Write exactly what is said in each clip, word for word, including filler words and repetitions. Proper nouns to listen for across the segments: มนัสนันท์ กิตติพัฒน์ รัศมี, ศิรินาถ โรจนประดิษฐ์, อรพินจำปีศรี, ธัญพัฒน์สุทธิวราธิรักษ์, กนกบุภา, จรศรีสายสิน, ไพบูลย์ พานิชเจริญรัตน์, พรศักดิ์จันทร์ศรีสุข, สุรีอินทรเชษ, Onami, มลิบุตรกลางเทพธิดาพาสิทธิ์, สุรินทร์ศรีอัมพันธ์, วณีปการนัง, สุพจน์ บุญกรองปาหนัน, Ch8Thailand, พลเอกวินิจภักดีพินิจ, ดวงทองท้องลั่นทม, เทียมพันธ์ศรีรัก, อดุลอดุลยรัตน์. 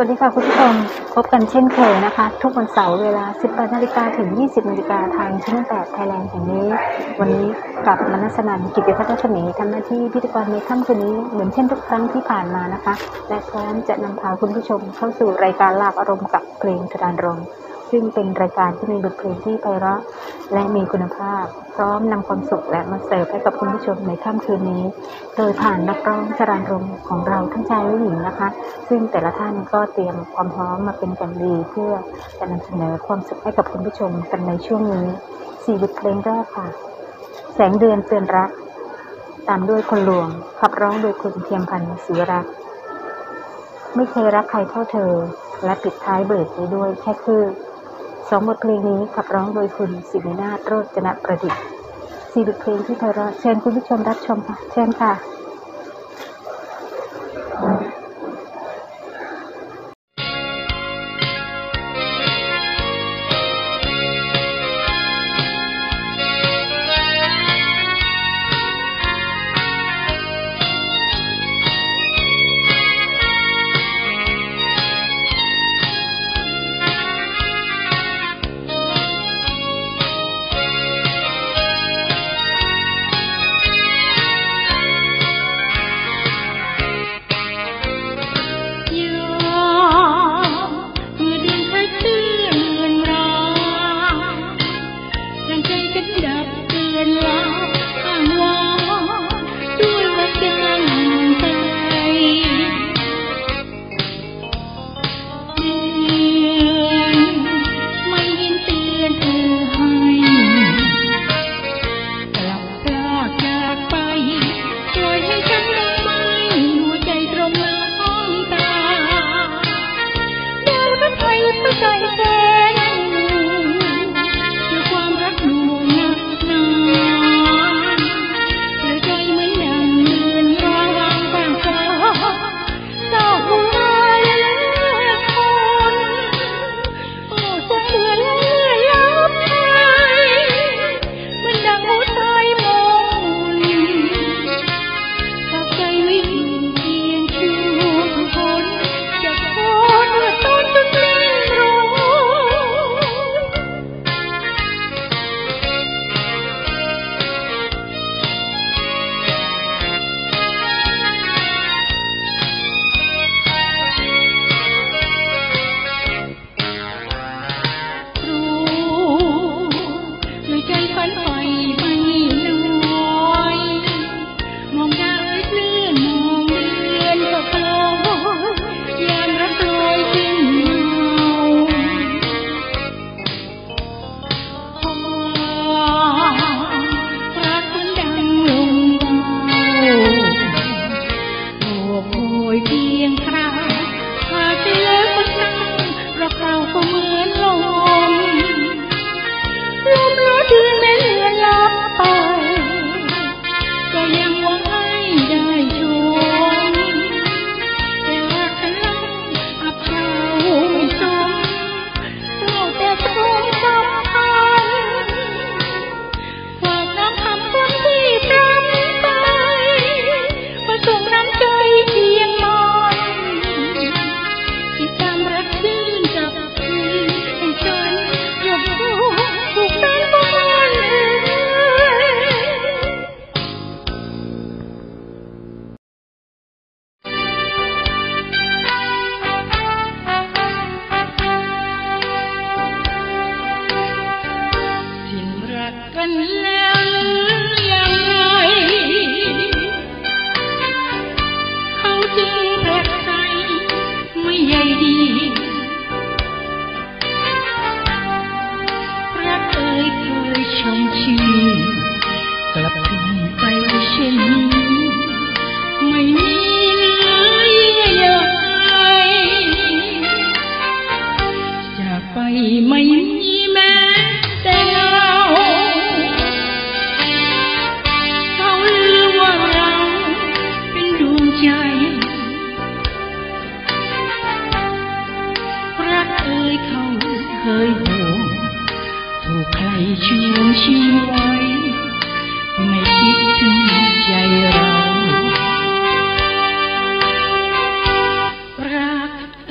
วัสดีค่ะคุณผู้ชมพบกันเช่นเคยนะคะทุกวันเสาร์เวลา สิบแปด นาฬิกาถึง ยี่สิบ นาฬิกาทางช่อง แปด ไทยแลนด์แห่งนี้วันนี้กลับมนัสนันท์ กิตติพัฒน์ รัศมีทำหน้าที่พิธีกรในค่ำคืนนี้เหมือนเช่นทุกครั้งที่ผ่านมานะคะและพร้อมจะนำพาคุณผู้ชมเข้าสู่รายการลาภอารมณ์กับเพลงทดานรงค์ซึ่งเป็นรายการที่มีบทเพลงที่ไพเราะและมีคุณภาพพร้อมนำความสุขและมาเสิร์ฟให้กับคุณผู้ชมในค่ำคืนนี้โดยผ่านนักร้องทดานรงค์ของเราทั้งชายและหญิงนะคะซึ่งแต่ละท่านก็เตรียมความพร้อมมาเป็นอย่างดีเพื่อจะนำเสนอความสุขให้กับคุณผู้ชมกันในช่วงนี้สี่บทเพลงแรกค่ะแสงเดือนเตือนรักตามด้วยคนหลวงขับร้องโดยคุณเทียมพันธ์ศรีรักไม่เคยรักใครเท่าเธอและปิดท้ายเบรกไปด้วยแค่คือสองบทเพลงนี้ขับร้องโดยคุณศิรินาถ โรจนประดิษฐ์สี่บทเพลงที่ไพเราะเชิญคุณผู้ชมรับชมค่ะเชิญค่ะ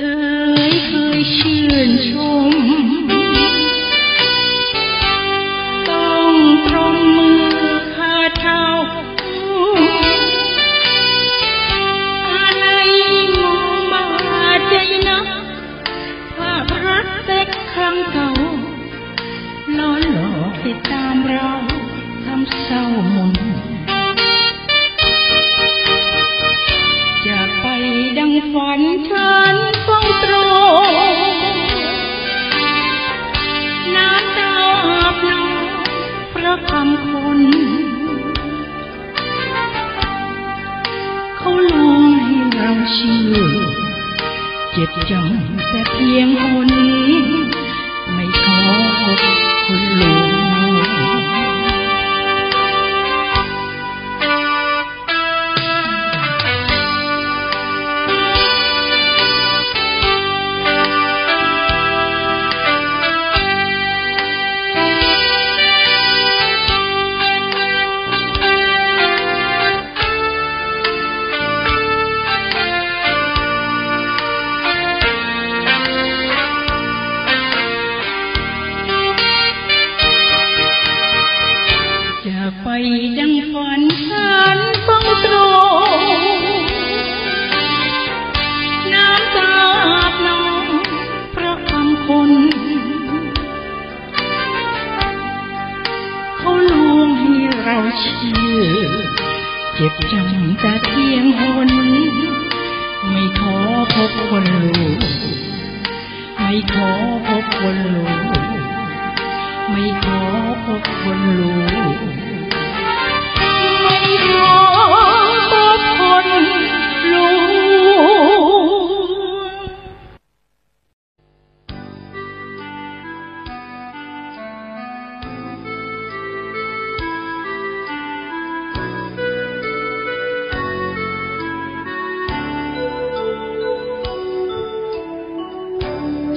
เออ ติดตามเราทำเศร้าหม่นจะไปดังฝันฉันต้องตรงน้ำตาอาบหน้าเพราะคำคนเขาลวงให้เราเชื่อเจ็บจำแต่เพียงคนไม่ขอคนลวงไปดังฝันฉันต้องตรงน้ำตาอาบน้องเพราะคำคนเขาลวงให้เราเชื่อเจ็บจำแต่เพียงหนไม่ขอพบคนรู้ไม่ขอพบคนรู้ไม่ขอพบคนรู้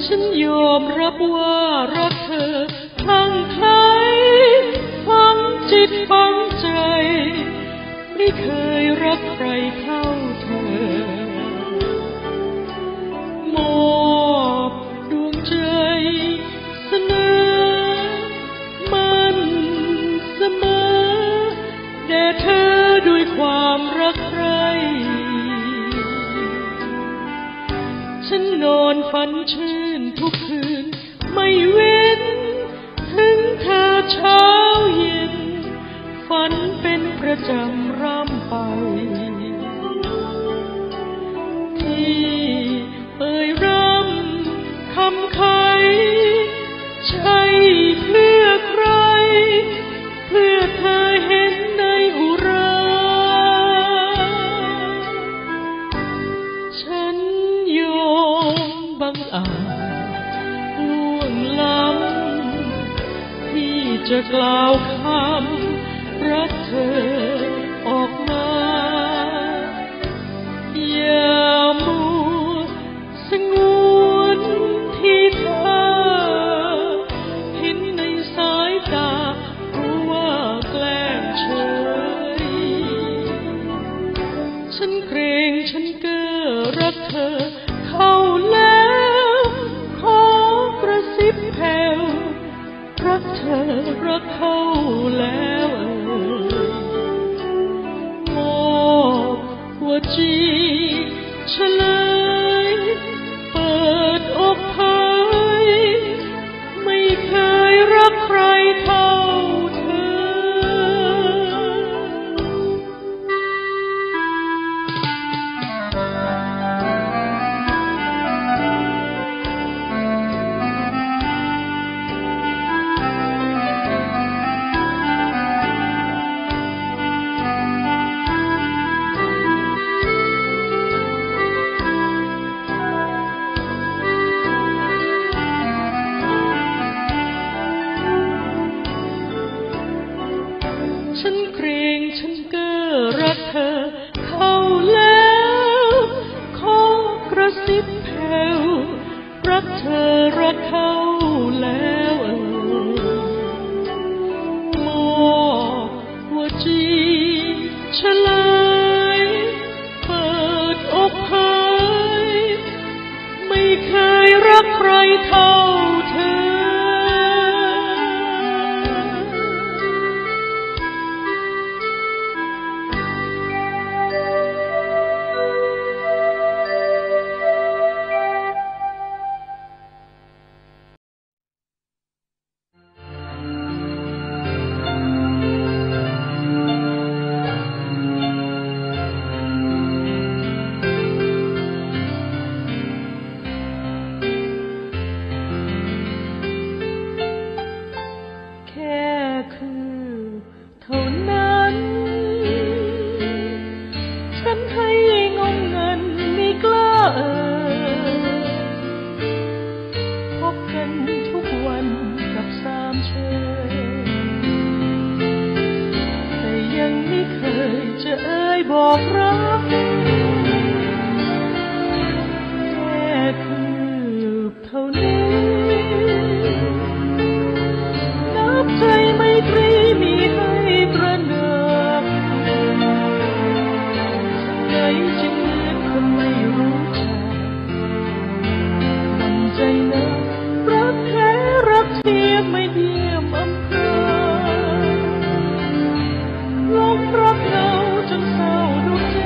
ฉันยอมรับว่ารักเธอทั้งไทยฝังจิตฝังใจไม่เคยรักใครเท่าเธอมอบดวงใจเสนอมันเสมอแด่เธอด้วยความรักใครฉันนอนฝันชื่นทุกคืนไม่เว้นถึงเธอเช้าเย็นฝันเป็นประจำร่ำไปที่เอ่ยร่ำคำไขใช่เพื่อใครเพื่อเธอเห็นในอุราฉันยอมบังอาจล่วงล้ำที่จะกล่าวคำรักเธอออกมาอย่ามัวสงวนที่เธอเห็นในสายตารู้ว่าแกล้งเฉยฉันเกรงฉันเก้อรักเธอเข้าแล้วขอกระซิบแผ่วรักเธอรักเข้าแล้วมอบหัวจีเฉลยเปิดอกเผยไม่เคยรักใครเท่า คือเท่านั้นฉันให้งงเงินไม่กล้าเอ่ยพบกันทุกวันกับสามเชยแต่ยังไม่เคยจะเอ่ยบอกรักแค่คือเท่านี้นับใจไม่ตรีมีให้ตระหนักใจจึงเหมือนคนไม่รู้จักมันใจนักรักแท้รักเทียมไม่เทียมอำเภอลงรักเราจนเศร้าดวงใจ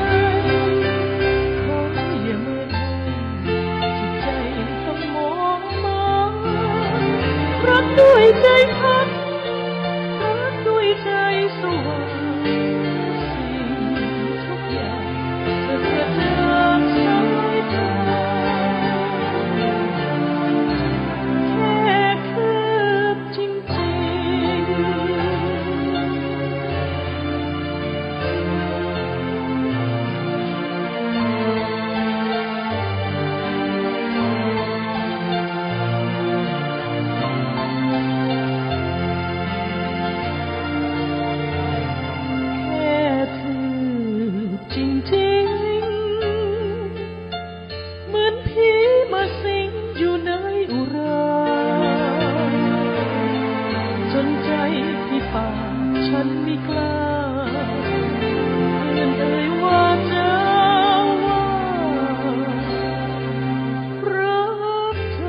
รักด้วยใจพัดรักด้วยใจสว่างสิ่งทุกอย่างจะเกิดจากสายตาแค่คือจริงจริงฉันไม่กล้าเอ่ยเอ่ยว่าจะว่ารักเธอ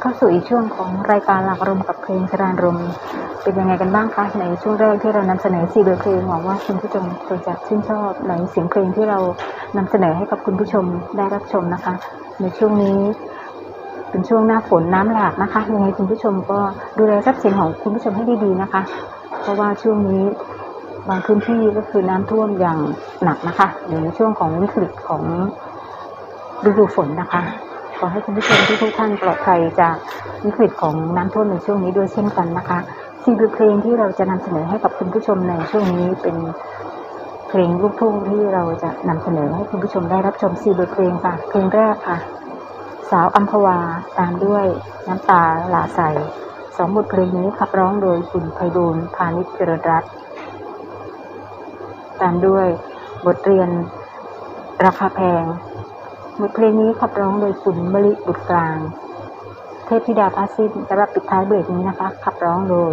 เข้าสู่อีกช่วงของรายการหลักอารมณ์กับเพลงสรานรมเป็นยังไงกันบ้างคะในช่วงแรกที่เรานำเสนอสี่บทเพลงหวังว่าคุณผู้ชมคงจะชื่นชอบในเสียงเพลงที่เรานำเสนอให้กับคุณผู้ชมได้รับชมนะคะในช่วงนี้เป็นช่วงหน้าฝนน้ำหลากนะคะยังไงคุณผู้ชมก็ดูแลทรัพย์สินของคุณผู้ชมให้ดีๆนะคะเพราะว่าช่วงนี้บางพื้นที่ก็คือน้ำท่วมอย่างหนักนะคะอยู่ในช่วงของวิกฤตของฤดูฝนนะคะขอให้คุณผู้ชมทุกท่านปลอดภัยจากวิกฤตของน้ำท่วมในช่วงนี้ด้วยเช่นกันนะคะสี่บทเพลงที่เราจะนำเสนอให้กับคุณผู้ชมในช่วงนี้เป็นเพลงลูกทุ่งที่เราจะนำเสนอให้คุณผู้ชมได้รับชมสี่บทเพลงค่ะเพลงแรกค่ะสาวอัมพวาตามด้วยน้ำตาหลาใสสองบทเพลงนี้ขับร้องโดยคุณไพบูลย์ พานิชเจริญรัตน์ตามด้วยบทเรียนราคาแพงบทเพลงนี้ขับร้องโดยคุณมลิบุตรกลางเทพธิดาพาสิทธิ์สำหรับปิดท้ายเบรกนี้นะคะขับร้องโดย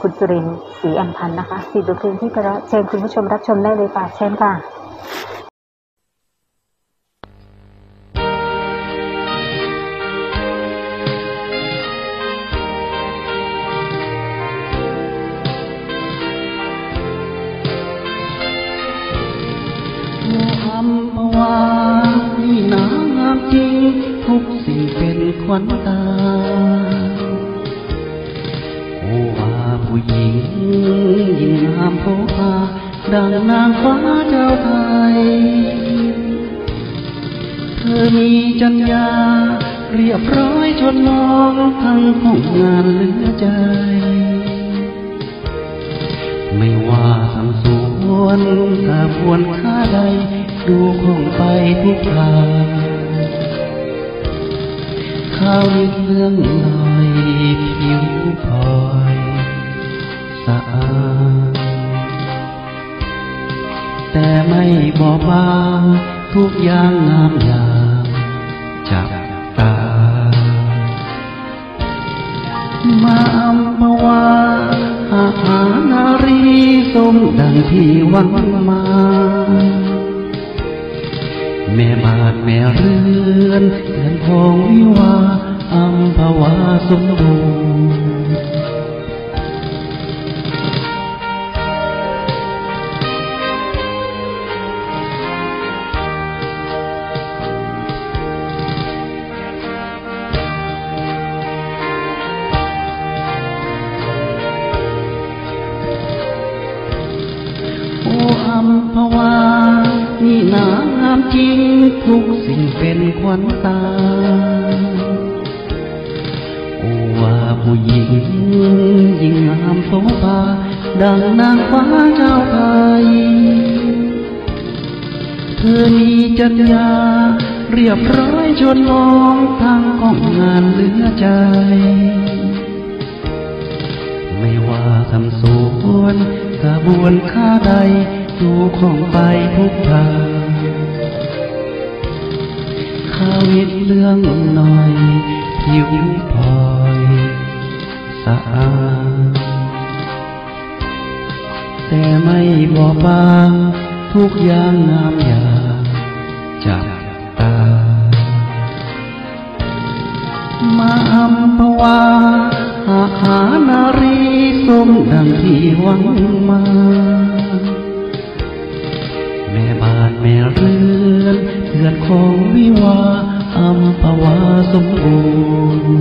คุณสุรินทร์ศรีอัมพันธ์นะคะสี่บทเพลงที่จะเชิญคุณผู้ชมรับชมได้เลยค่ะเชิญค่ะขวัญตาโอ้อาผู้หญิงยิ่งงามโผล่าดังนางฟ้าเจ้าไทยเธอมีจัญญาเรียบร้อยชวนมองทั้งของงานเหลือใจไม่ว่าทำสวนสาควรค่าใดดูคงไปทุกทางข้าวเมืองลอยผิวพลอยสะอาดแต่ไม่บอบบางทุกอย่างงามยามจับตา พี่วันมาแม่บ้านแม่เรือนเรือนทองวิวาอัมพวาสมบูรณ์จริงทุกสิ่งเป็นขวัญตาโอว่าผู้หญิงยิ่งงามโสภาดังนางฟ้าเจ้าไทยเธอมีจรรยาเรียบร้อยชวนมองทางของงานเหลือใจไม่ว่าทำสวนกระบวนข้าใดดูของไปทุกทางข้าวิตเรื่องหน่อยผิวพลอยสะอาดแต่ไม่บอบบางทุกอย่างงามยาจากตามาอัมพวาหาหานารีสมดังที่หวังมาแม่บ้านแม่เรือนเดือนของวิวาอัมพวาสมบูรณ์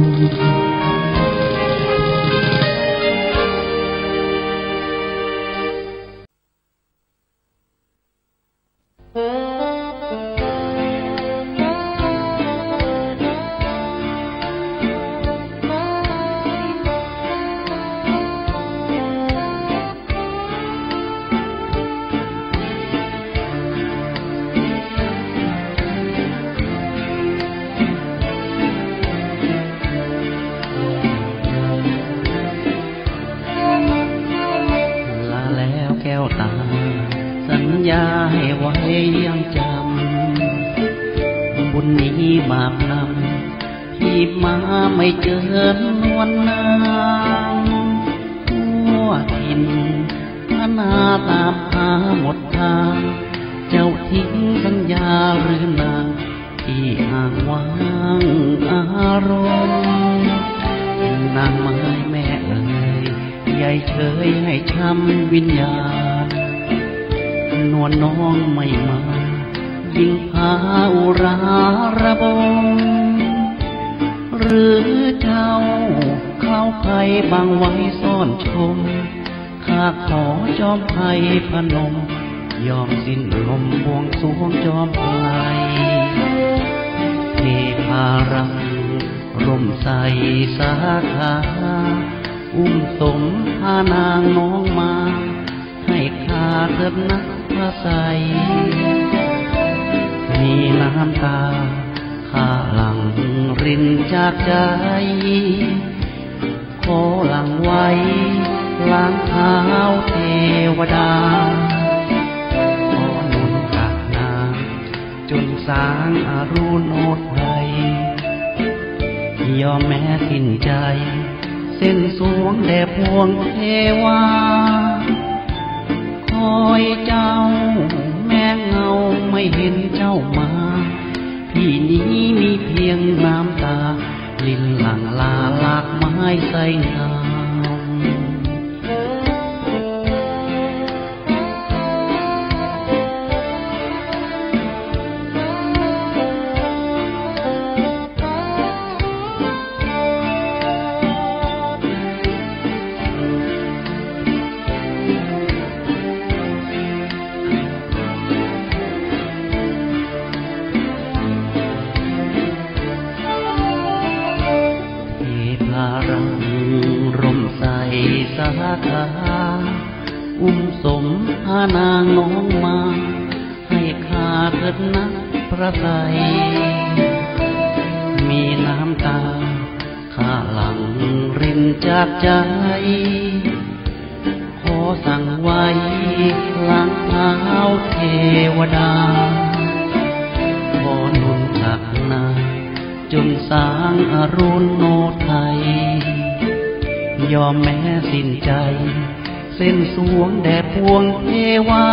เส้นสวงแด่พวงเทวา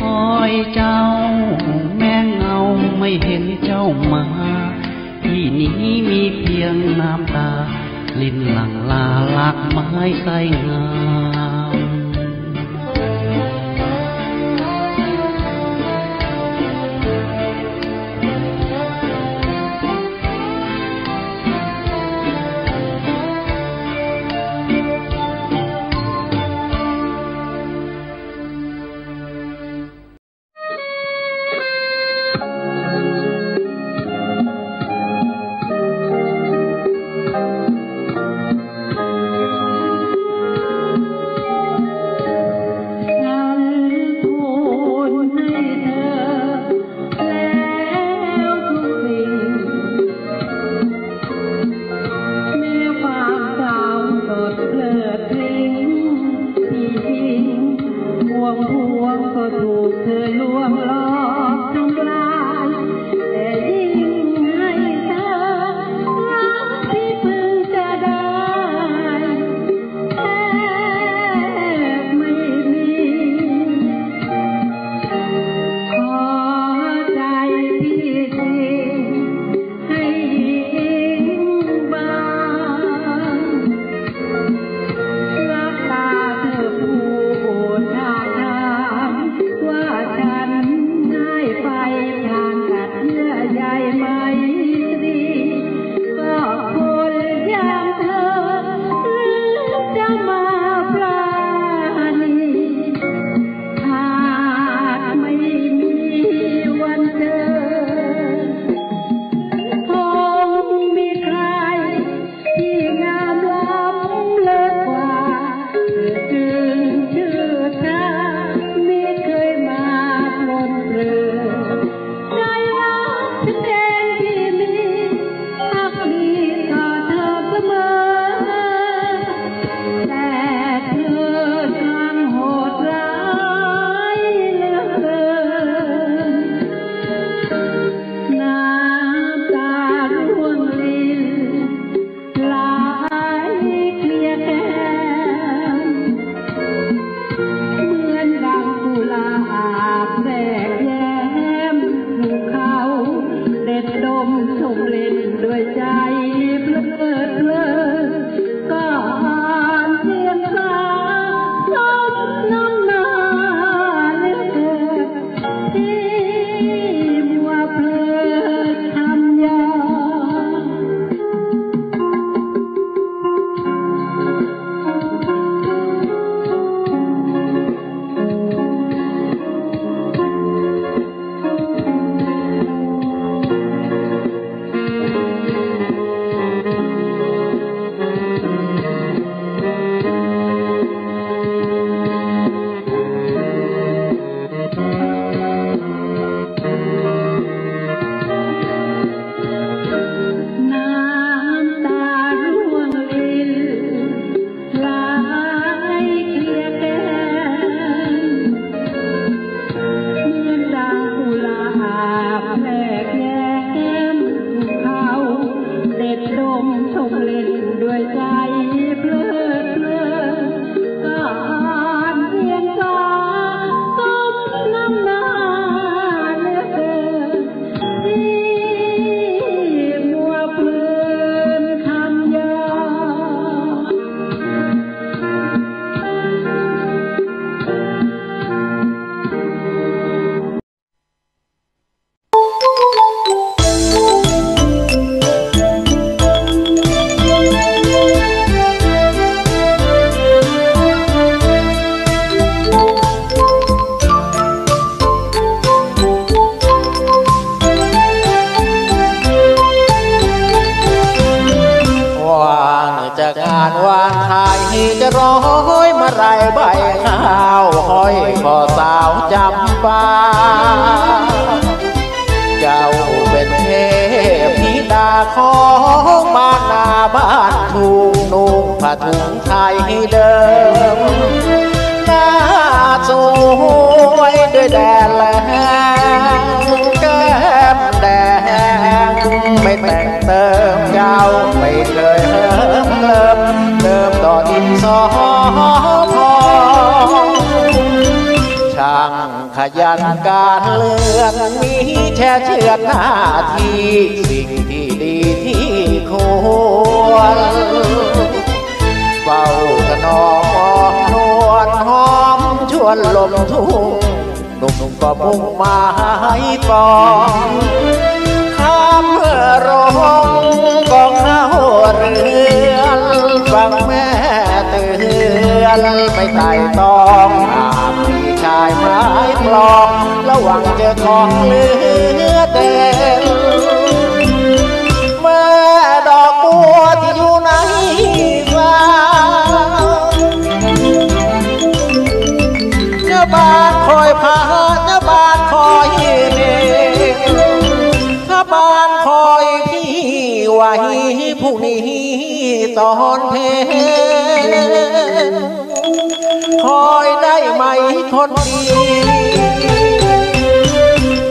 คอยเจ้าแม่เงาไม่เห็นเจ้ามาที่นี้มีเพียงน้ำตาลิ่นหลั่งลาลากไม้ใสงามเติมเงาไม่เคยเลิกเลิกเติมต่อดินสอ ขยันการเลือกมีแช่เชือดหน้าที่สิ่งที่ดีที่ควรเฝ้าถนอมอ่อนนวลหอมชวนลมทุ่งนุ่มก็มุ่งมาให้ปองข้ามร้องกองข้าวเรือนฟังแม่เตือนไม่ไต่ต้องหากมีชายไม้ปลอมระวังเจอของเหลือเต็มแม่ดอกบัวที่อยู่ในฟ้าเจ้าบ้านคอยพาเจ้าบ้านคอยเดินเจ้าบ้านคอยพี่ไว้ผู้นี้ตอนเพลคอยได้ไหมคนดี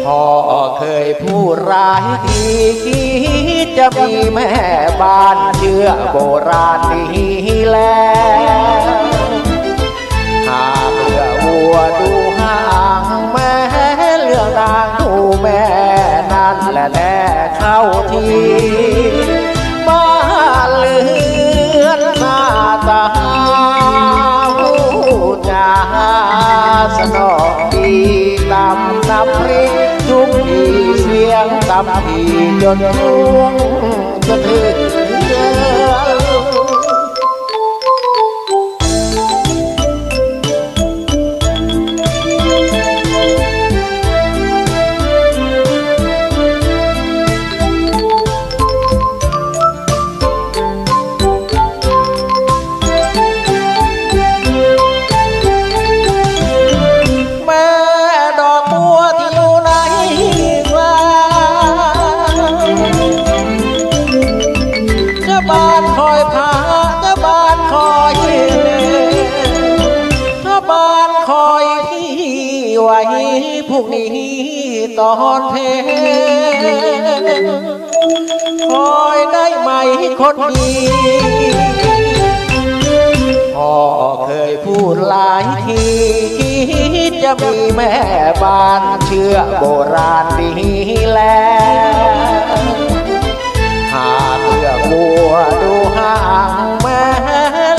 พ่อเคยผู้ร้ายที่คิดจะมีแม่บ้านเชื่อโบราณนี้แล้วหาเพื่อวัวดูห่างแม่เรื่องรางดูแม่นั่นแหละแน่เข้าทีบ้านเลือนหน้าตาสนองดีตำน้ำพริกทุกทีเสียงตำทีจนร่วงจนถึงเดือนพวกนี้ตอนเพลคอยได้ไหมคนดีพ่อเคยพูดหลายทีคิดจะมีแม่บ้านเชื่อโบราณดีแล้วหาเพื่อบัวดูห่างแม่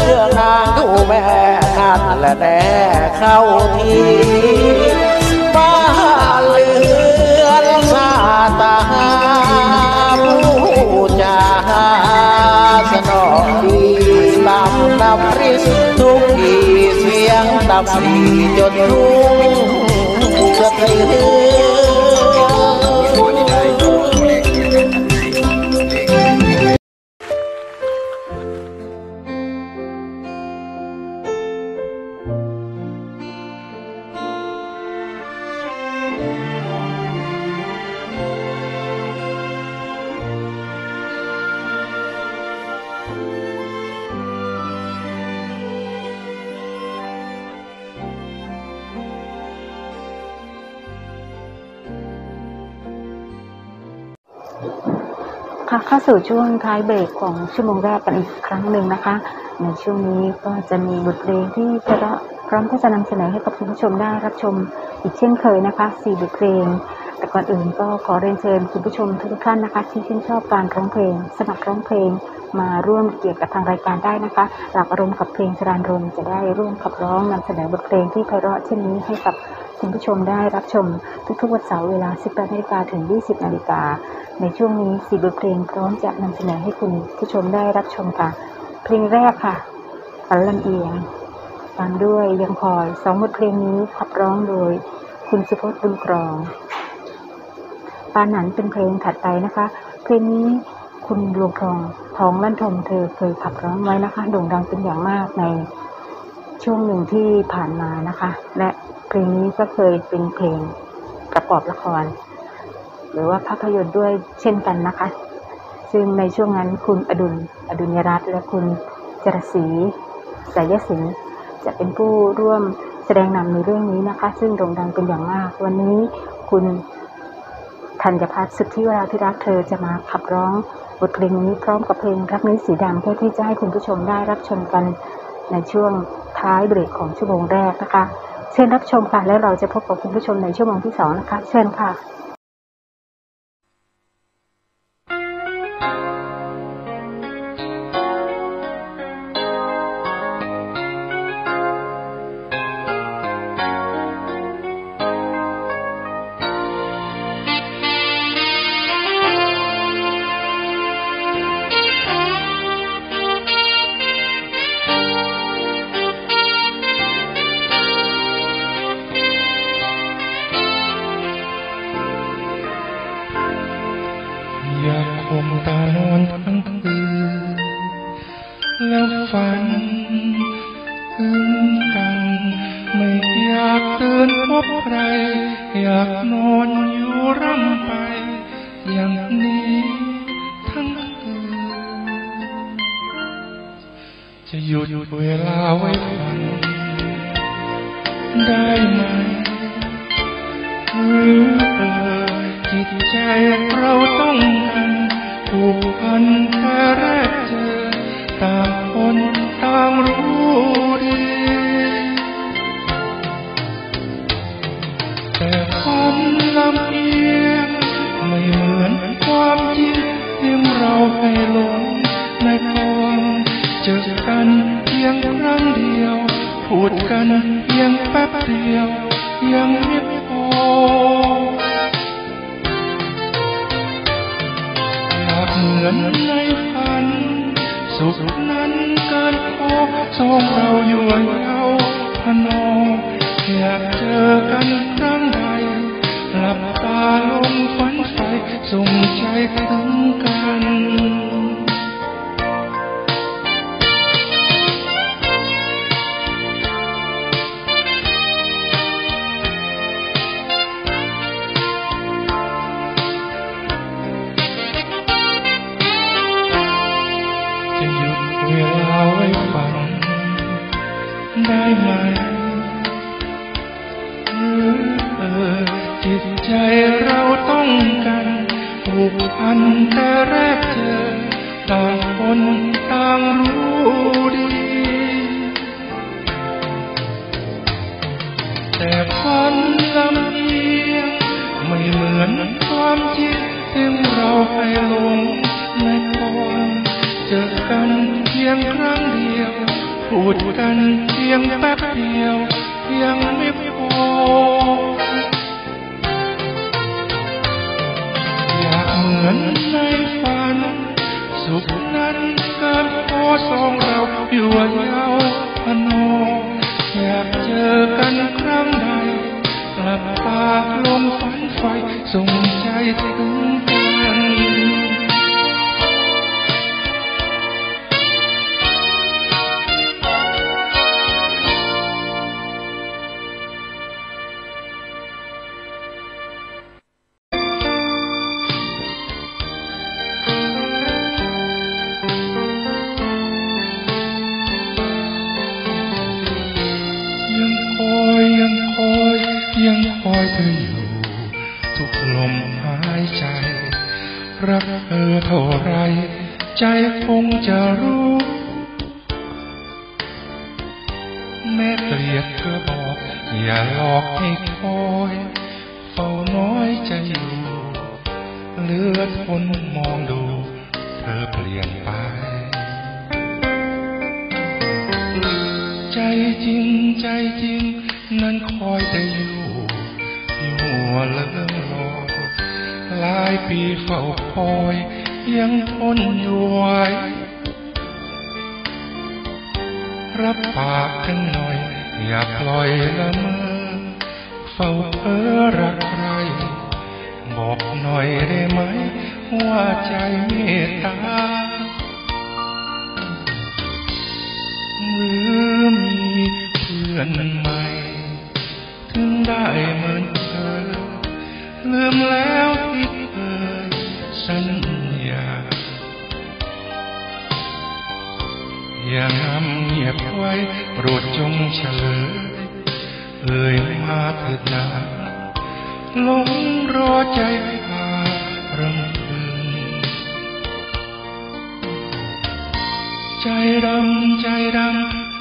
เรื่องนางดูแม่นั่นและแน่เข้าทีบ้าเลือนซาตาผู้จาสนองดีตำน้ำพริกทุกทีเสียงตำสีจนรุ่งสะเทือนเข้าสู่ช่วงท้ายเบรกของชั่วโมงแรกกันอีกครั้งหนึ่งนะคะในช่วงนี้ก็จะมีบทเพลงที่จะพร้อมที่จะนำเสนอให้กับคุณผู้ชมได้รับชมอีกเช่นเคยนะคะสี่บทเพลงแต่ก่อนอื่นก็ขอเรียนเชิญคุณผู้ชมทุกท่านนะคะที่ชื่นชอบการร้องเพลงสมัครร้องเพลงมาร่วมเกี่ยวกับทางรายการได้นะคะหลักอารมณ์กับเพลงชรานรมจะได้ร่วมขับร้องนำเสนอบทเพลงที่ไพเราะเช่นนี้ให้กับคุณผู้ชมได้รับชมทุกๆวันเสาร์เวลา สิบแปดนาฬิกา ถึง ยี่สิบนาฬิกาในช่วงนี้สี่บทเพลงพร้อมจะนำเสนอให้คุณผู้ชมได้รับชมค่ะเพลงแรกค่ะฝันลำเอียงตามด้วยยังคอยสองบทเพลงนี้ขับร้องโดยคุณสุพจน์ บุญกรองปาหนันเป็นเพลงถัดไปนะคะเพลงนี้คุณดวงทองท้องลั่นทมเธอเคยขับร้องไว้นะคะโด่งดังเป็นอย่างมากในช่วงหนึ่งที่ผ่านมานะคะและเพลงนี้ก็เคยเป็นเพลงประกอบละครหรือว่าภาพยนตร์ด้วยเช่นกันนะคะซึ่งในช่วงนั้นคุณอดุลอดุลยรัตน์และคุณจรศรีสายสินจะเป็นผู้ร่วมแสดงนำในเรื่องนี้นะคะซึ่งโด่งดังเป็นอย่างมากวันนี้คุณธัญพัฒน์สุทธิวราธิรักษ์เธอจะมาขับร้องบทเพลงนี้พร้อมกับเพลงรักนี้สีดำเพื่อที่จะให้คุณผู้ชมได้รับชมกันในช่วงท้ายเบรกของชั่วโมงแรกนะคะ เชิญรับชมค่ะแล้วเราจะพบกับคุณผู้ชมในชั่วโมงที่สองนะคะเชิญค่ะใจดำแ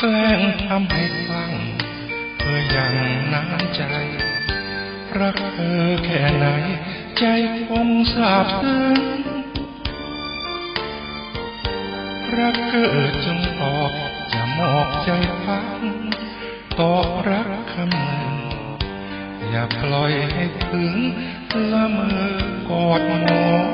กล้งทำให้ฟังเคย อย่างน้ำใจรักเธอแค่ไหนใจคงซาบซึ้งรักเกิดจงบอกอย่าหมอบใจฟังตอบรักคำหนึ่งอย่าปล่อยให้ถึงละเมอกอดหมอน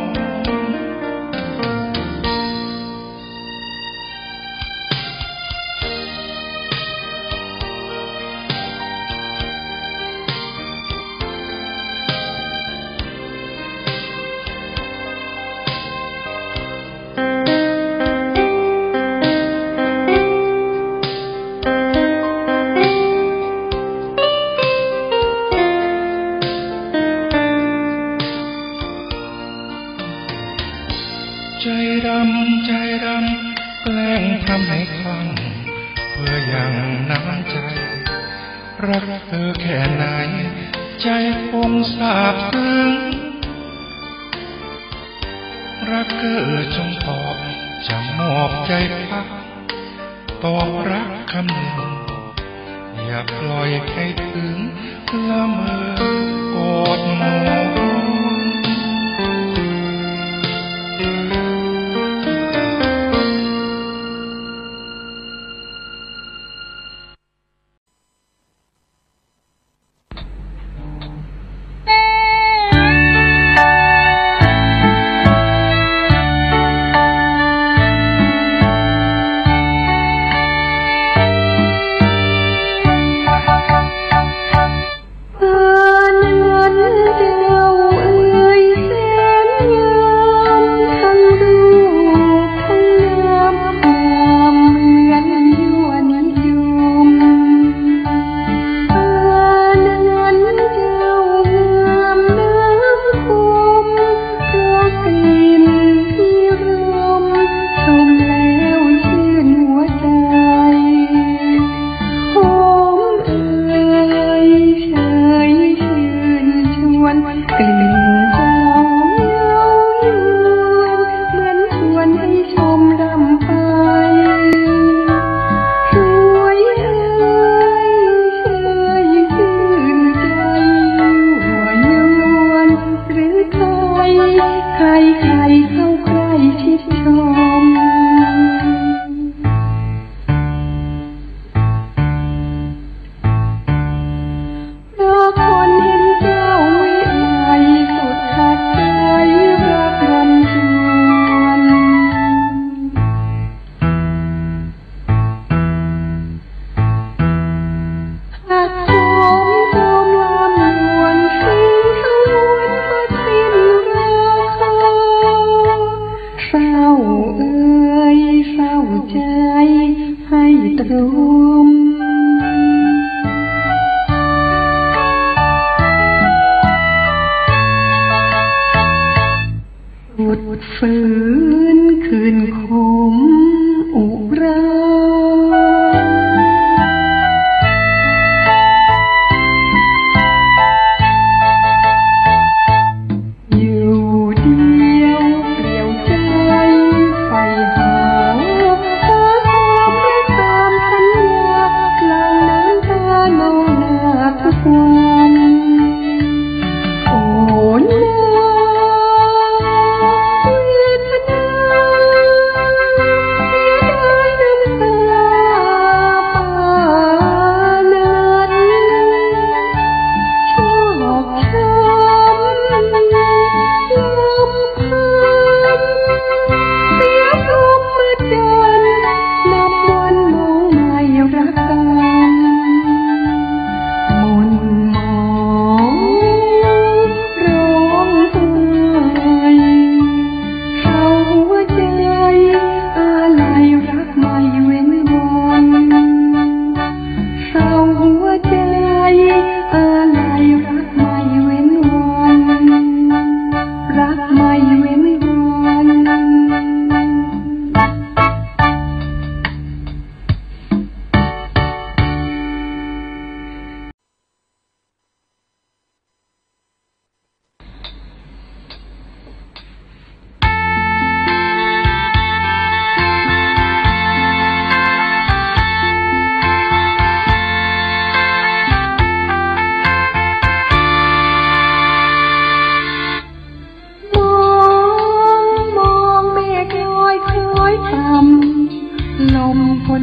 ใจรำใจรำแกล้งทำให้คลั่งเพื่ออย่างน้ำใจรักเธอแค่ไหนใจคงซาบซึ้งรักเกิดจงตอบจะมอบใจพักตอบรักคำหนึ่งอย่าปล่อยให้ถึงละเมอกอดหมอน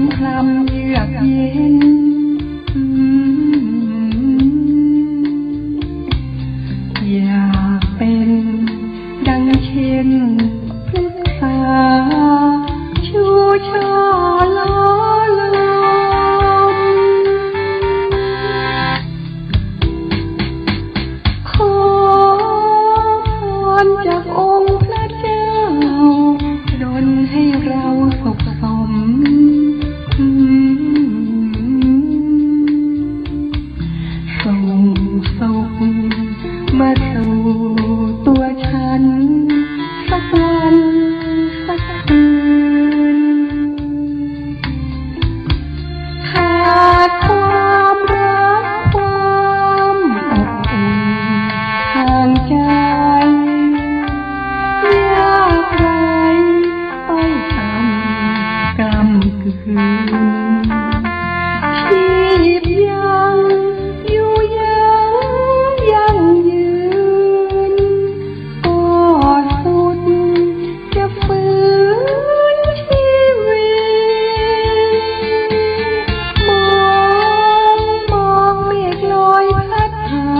นคลำเยือกเย็นอยากเป็นดังเช่นพฤกษาชูช่อล้อลมขอพรจากองค์พระเจ้าดลให้เราสุขสมส่งสุขมาสู่ตัวฉันสักวันสักคืนขาดความรักความอบอุ่นทางใจยากไรต้องทำกรรมคืนชีพยังอยู่ยังยังยืนก็สุดจะฝืนชีวิตมองมองเมฆลอยพัด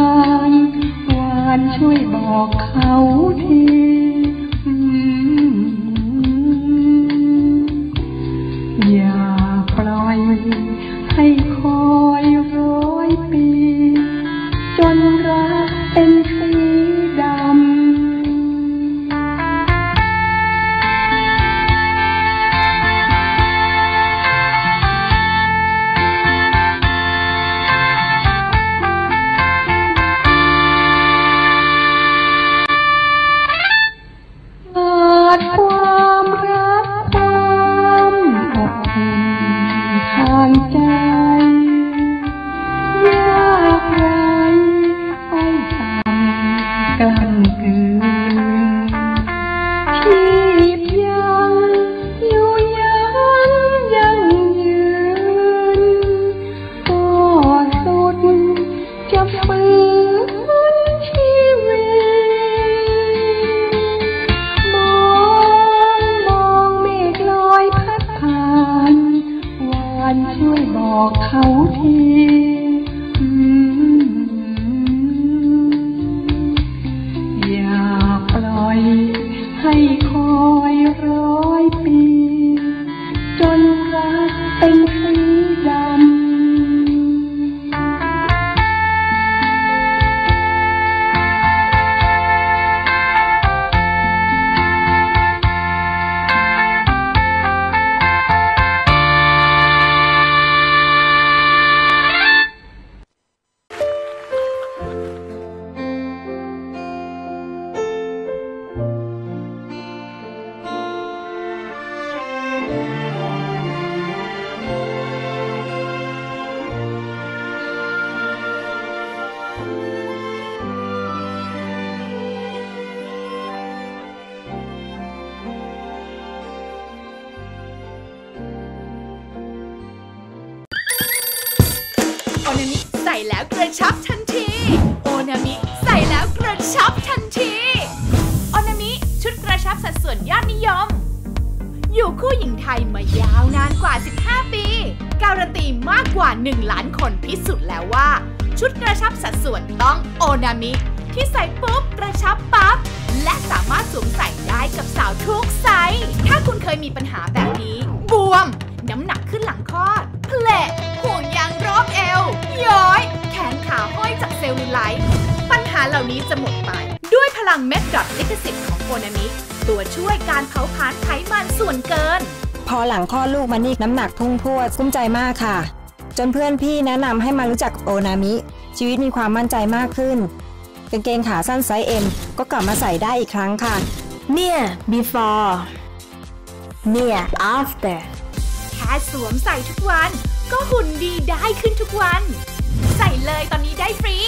ผ่านวานช่วยบอกเขาทีอย่าปล่อยให้คอยร้อยปีจนรักเป็นสีดำช่วยบอกเขาทีอย่าปล่อยให้คอยร้อยปีจนรักเป็นสีดำที่ใส่ปุ๊บกระชับปั๊บและสามารถสวมใส่ได้กับสาวทุกไซส์ถ้าคุณเคยมีปัญหาแบบนี้บวมน้ำหนักขึ้นหลังคลอดเพลทห่วงยางรอบเอวย้อยแขนขาห้อยจากเซลลูไลท์ปัญหาเหล่านี้จะหมดไปด้วยพลังเม็ดดอทลิขิตของโอนามิตัวช่วยการเผาผลาญไขมันส่วนเกินพอหลังคลอดลูกมานี่น้ำหนักพุ่งพรวดกุ้มใจมากค่ะจนเพื่อนพี่แนะนำให้มารู้จักโอนามิชีวิตมีความมั่นใจมากขึ้นกางเกงขาสั้นไซส์ เอ็ม ก็กลับมาใส่ได้อีกครั้งค่ะเนี่ย บีฟอร์ เนี่ย อาฟเตอร์ แค่สวมใส่ทุกวันก็หุ่นดีได้ขึ้นทุกวันใส่เลยตอนนี้ได้ฟรี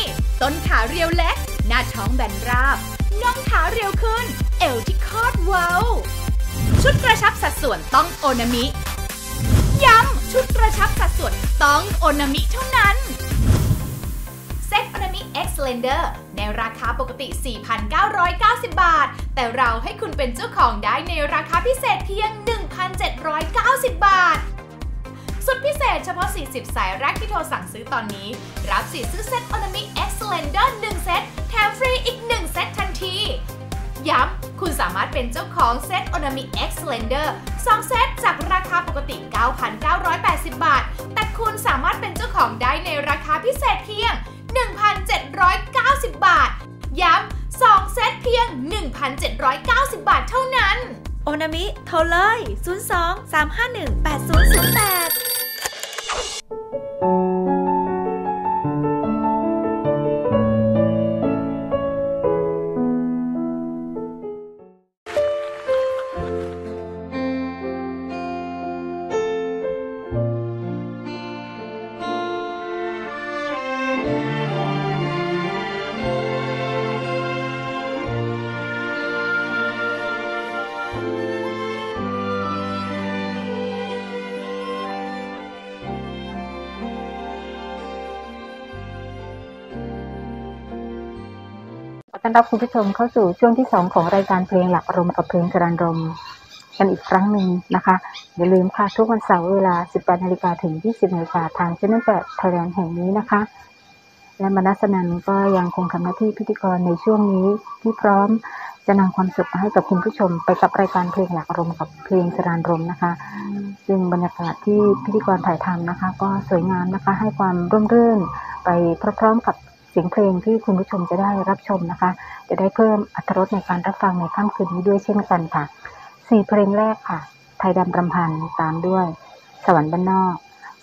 ต้นขาเรียวเล็กหน้าท้องแบนราบน่องขาเรียวขึ้นเอวที่คอดเว้าชุดกระชับสัดส่วนต้องโอนามิย้ำชุดกระชับสัดส่วนต้องโอนามิเท่านั้นเซ็ตโอนามิ X Slender ในราคาปกติ สี่พันเก้าร้อยเก้าสิบ บาทแต่เราให้คุณเป็นเจ้าของได้ในราคาพิเศษเพียง หนึ่งพันเจ็ดร้อยเก้าสิบ บาท เก้าร้อยสี่สิบ สายแรกที่โทรสั่งซื้อตอนนี้รับสิทธิ์ซื้อเซ็ต Onami X Slender หนึ่งเซ็ตแถมฟรีอีกหนึ่งเซ็ตทันทีย้ำคุณสามารถเป็นเจ้าของเซ็ต Onami X Slender สองเซ็ตจากราคาปกติ เก้าพันเก้าร้อยแปดสิบ บาทแต่คุณสามารถเป็นเจ้าของได้ในราคาพิเศษเพียง หนึ่งพันเจ็ดร้อยเก้าสิบ บาทย้ำสองเซ็ตเพียง หนึ่งพันเจ็ดร้อยเก้าสิบ บาทเท่านั้นโอนามิโทรเลย ศูนย์ สอง สาม ห้า หนึ่ง แปด ศูนย์ ศูนย์ แปดต้อนรับคุณผู้ชมเข้าสู่ช่วงที่สองของรายการเพลงหลักอารมณ์กับเพลงกระดานรมกันอีกครั้งหนึ่งนะคะอย่าลืมค่ะทุกวันเสาร์เวลา สิบแปด นาฬิกาถึง ยี่สิบ นาฬิกาทางช่องแปดไทยแลนด์แห่งนี้นะคะและมนัสนันท์ก็ยังคงทำหน้าที่พิธีกรในช่วงนี้ที่พร้อมจะนำความสุขมาให้กับคุณผู้ชมไปกับรายการเพลงหลักอารมณ์กับเพลงกระดานรมนะคะซึ่งบรรยากาศที่พิธีกรถ่ายทำนะคะก็สวยงามนะคะให้ความร่มรื่นไปพร้อมๆกับเสียงเพลงที่คุณผู้ชมจะได้รับชมนะคะจะได้เพิ่มอรรถรสในการรับฟังในค่ำคืนนี้ด้วยเช่นกันค่ะสี่เพลงแรกค่ะไทยดำรำพันตามด้วยสวรรค์บ้านนอก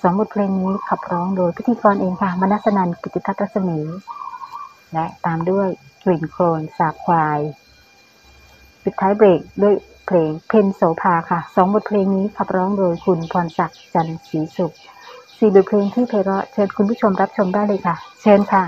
สองบทเพลงนี้ขับร้องโดยพิธีกรเองค่ะมนัสนันท์กิตติทัศน์รัศมีและตามด้วยกลิ่นโคลนสาบควายปิดท้ายเบรกด้วยเพลงเพนโสภาค่ะสองบทเพลงนี้ขับร้องโดยคุณพรศักดิ์จันทร์ศรีสุขสี่บทเพลงที่ไพเราะเชิญคุณผู้ชมรับชมได้เลยค่ะเชิญค่ะ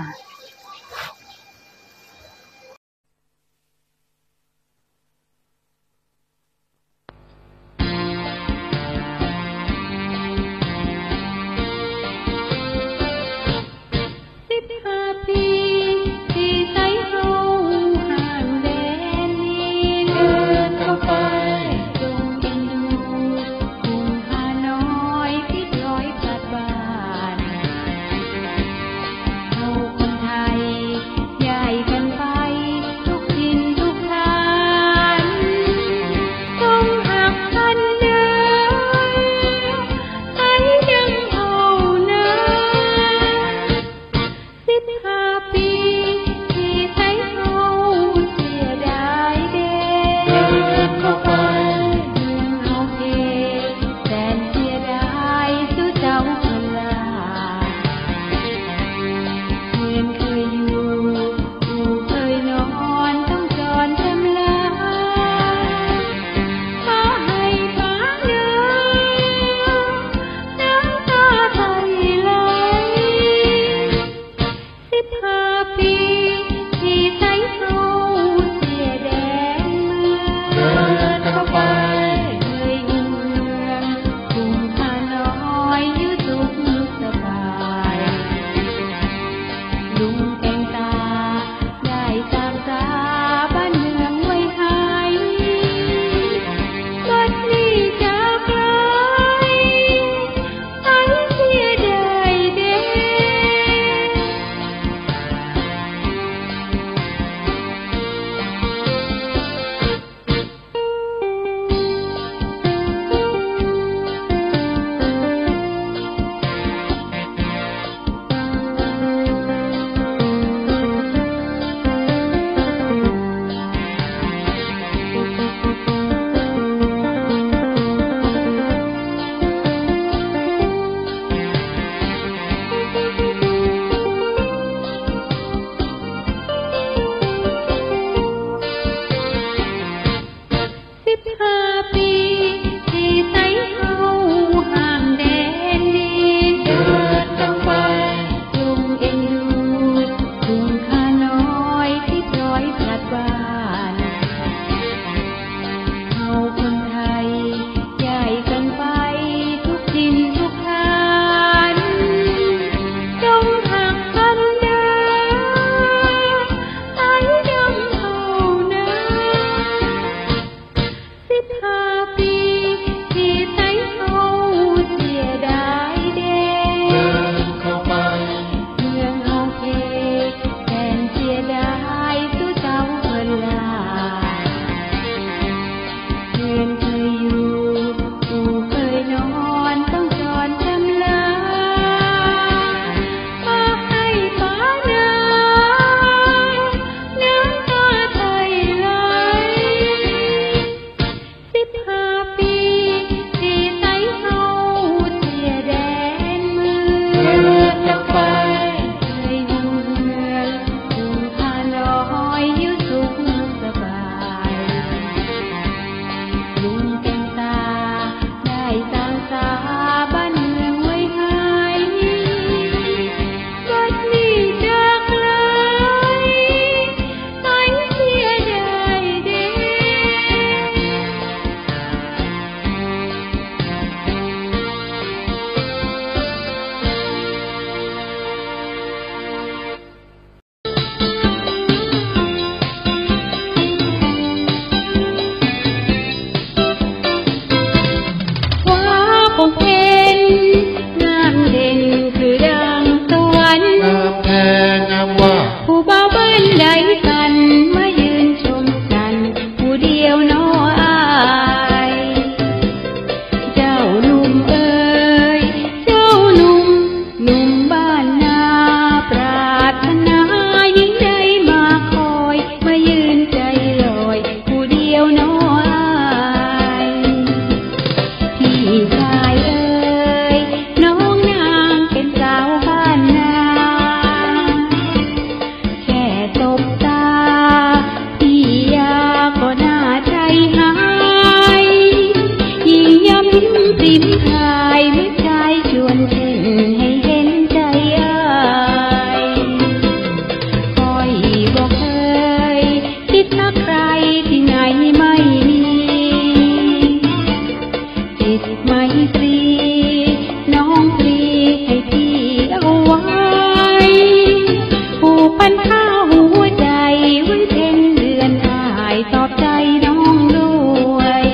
ฟรีน้องดีให้พี่เอาไว้ผูกพันข้าวหัวใจไว้เป็นเดือนอายตอบใจน้องด้วย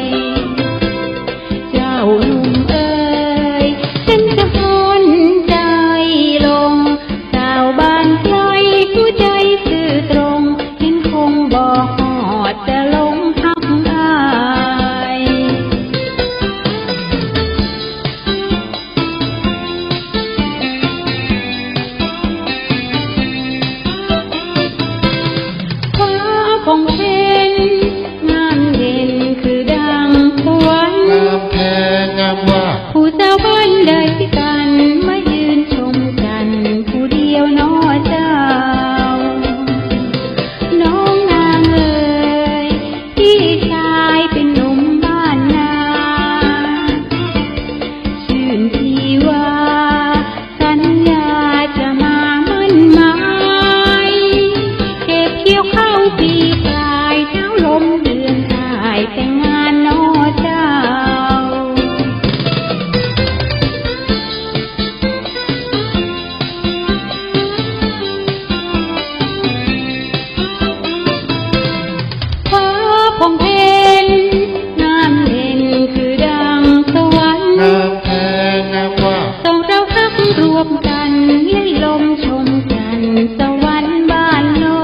เจ้าลุงเอ๋ยฉันจะทนใจลงสาวบ้านไกลผู้ใจซื่อตรงฉันคงบอกหอดจะลงคงเป็นงามเด่นคือดังควันงามแพงงามว่าผู้สาวบ้านเลยที่กันมายืนชมกันผู้เดียวน้อเจ้าน้องนางเอ๋ยพี่ชายเป็นหนุ่มบ้านนาชื่นที่ว่าสัญญาจะมามั่นหมายเก็บเกี่ยวข้าวปีเดือนอายแต่งงานน้อเจ้าฟ้าพงเพนงามเด่นคือดังสวรรค์งามแพงงามว่าสองเราหักรวมกันเล่ยลมชมกันสวรรค์บ้านน้อ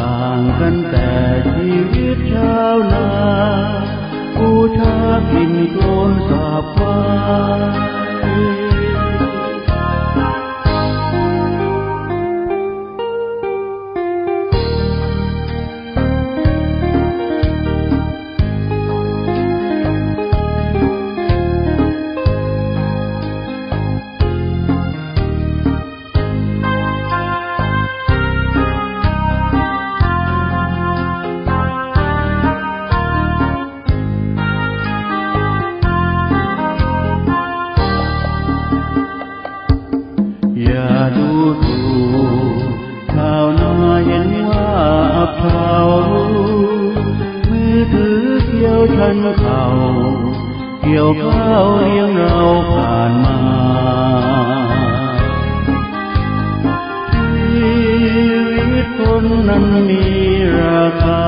ต อย่าดูถูกชาวนาเห็นว่าอับเฉามือถือเกี่ยวชันเข่าเกี่ยวข้าวเลี้ยงเราผ่านมาชีวิตคนนั้นมีราคา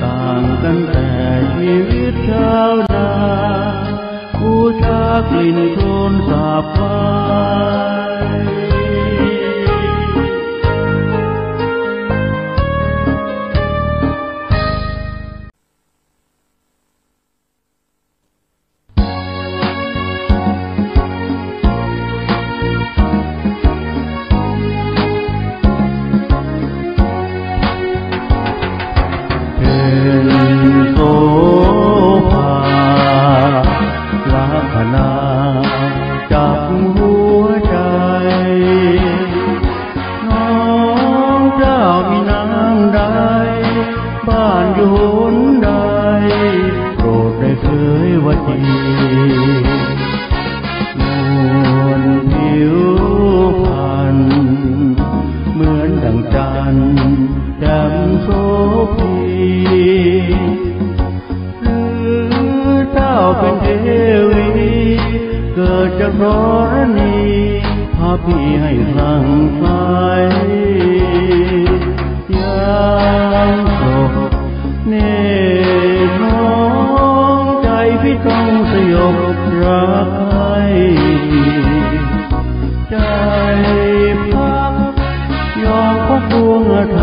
ต่างกันแต่ชีวิตชาวนาผู้ชากลิ่นโคลนสาบไว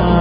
้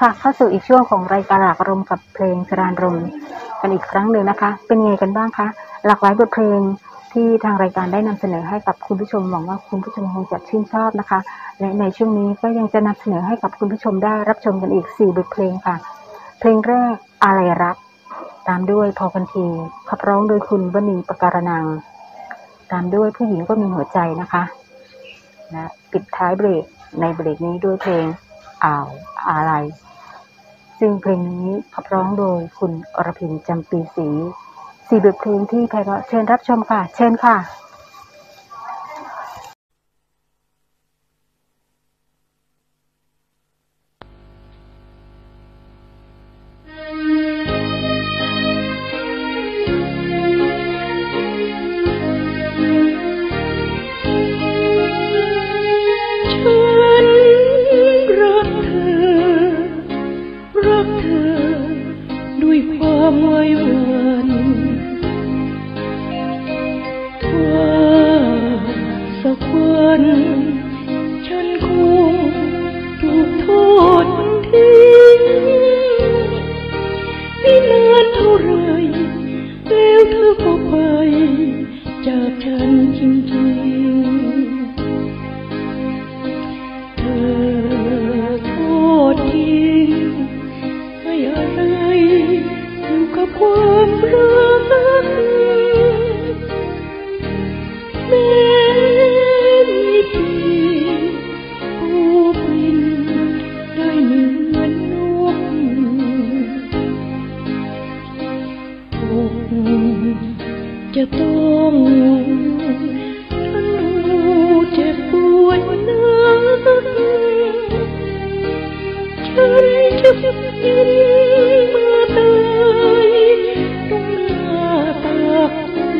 ค่ะเข้าสู่อีกช่วงของรายการหลากอารมณ์กับเพลงสรานรมกันอีกครั้งหนึ่งนะคะเป็นยังไงกันบ้างคะหลากหลายบทเพลงที่ทางรายการได้นำเสนอให้กับคุณผู้ชมหวังว่าคุณผู้ชมคงจะชื่นชอบนะคะและในช่วงนี้ก็ยังจะนำเสนอให้กับคุณผู้ชมได้รับชมกันอีกสี่บทเพลงค่ะเพลงแรกอะไรรักตามด้วยพอกันทีขับร้องโดยคุณวณีปการนังตามด้วยผู้หญิงก็มีหัวใจนะคะและปิดท้ายเบรกในเบรกนี้ด้วยเพลงอ่าวอะไรซึ่งเพลงนี้ขับร้องโดยคุณอรพินจำปีศรีสี่บทเพลงที่ไพเราะเชิญรับชมค่ะเชิญค่ะความไว้วัน จะต้องรู้เจ็บปวดนักฉันจะยืนมาตายตรงหน้าตาคุณ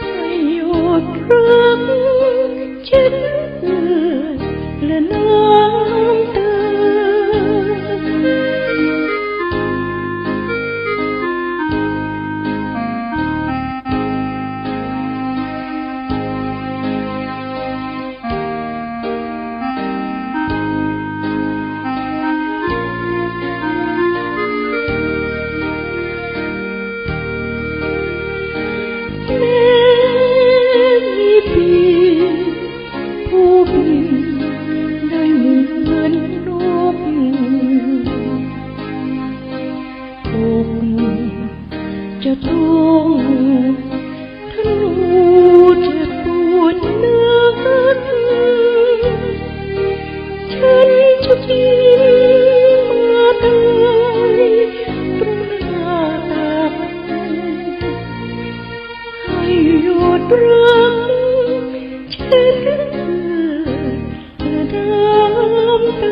ให้หยุดรักฉันและน้ำตาจะต้องทั้งรู้จะปวดนักฉันจะยืนมาตายตรงหน้าตาคุณให้หยุดรักฉันและน้ำตา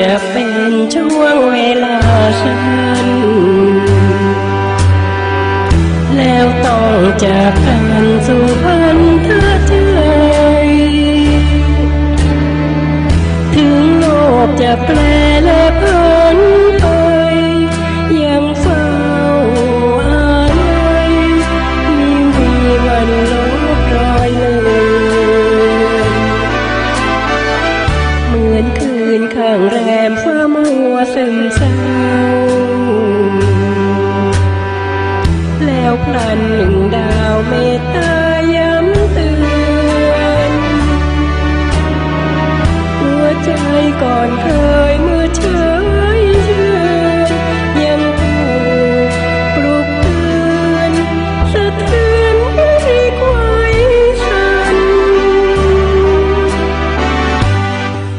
จะเป็นช่วงเวลาสั้นแล้วต้องจากกันสู่พันธะใจถึงโลกจะแปรและผันไปยังเฝ้าอะไรไม่มีวันลบรอยเลยเหมือนคืนข้างแรมฟ้ามัวซึมเศร้าแล้วพลันหนึ่งดาวเมตตาย้ำเตือนหัวใจก่อนเคยเมื่อเชยเชื่อยังถูกปลุกเตือนสะเทือนให้ไกวสั่น